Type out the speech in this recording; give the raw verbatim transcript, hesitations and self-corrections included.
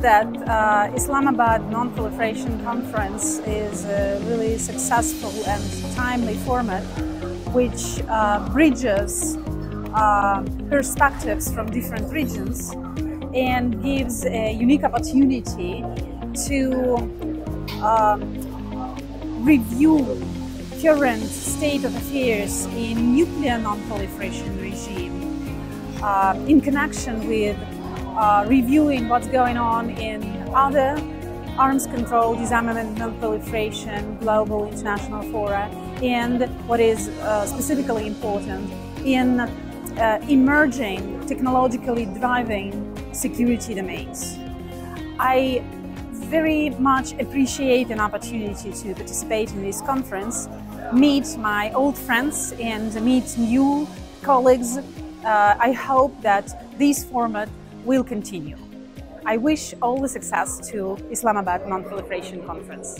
that uh, Islamabad Non-Proliferation Conference is a really successful and timely format which uh, bridges uh, perspectives from different regions and gives a unique opportunity to uh, review current state of affairs in nuclear non-proliferation regime uh, in connection with uh, reviewing what's going on in other arms control, disarmament, non-proliferation, global international fora, and what is uh, specifically important in uh, emerging, technologically driving security domains. I very much appreciate an opportunity to participate in this conference, meet my old friends and meet new colleagues. Uh, I hope that this format will continue. I wish all the success to Islamabad Non-Proliferation Conference.